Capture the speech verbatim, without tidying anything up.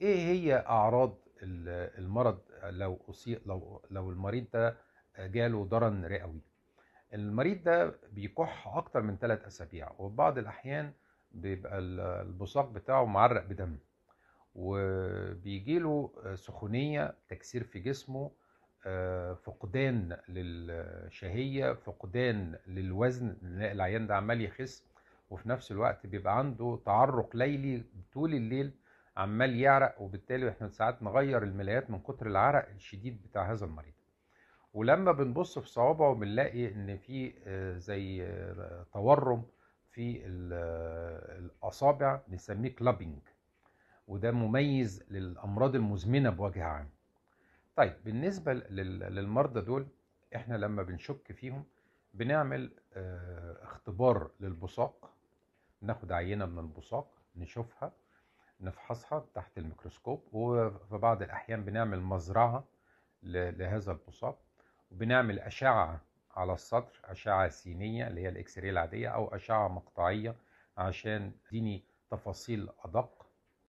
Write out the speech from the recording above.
ايه هي اعراض المرض لو أصيب لو لو المريض ده جاله ضرر رئوي؟ المريض ده بيكح اكتر من ثلاث اسابيع، وبعض الاحيان بيبقى البصاق بتاعه معرق بدم، وبيجيله سخونية، تكسير في جسمه، فقدان للشهية، فقدان للوزن، العيان ده عمال يخس، وفي نفس الوقت بيبقى عنده تعرق ليلي طول الليل عمال يعرق، وبالتالي احنا ساعات نغير الملايات من كتر العرق الشديد بتاع هذا المريض. ولما بنبص في صوابعه بنلاقي ان في زي تورم في الاصابع، بنسميه كلابينج، وده مميز للامراض المزمنه بوجه عام. طيب بالنسبه للمرضى دول احنا لما بنشك فيهم بنعمل اختبار للبصاق، ناخد عينه من البصاق نشوفها نفحصها تحت الميكروسكوب، وفي بعض الاحيان بنعمل مزرعه لهذا البصاق، وبنعمل اشعه على السطر، اشعه سينيه اللي هي الاكس راي العاديه، او اشعه مقطعيه عشان تديني تفاصيل ادق.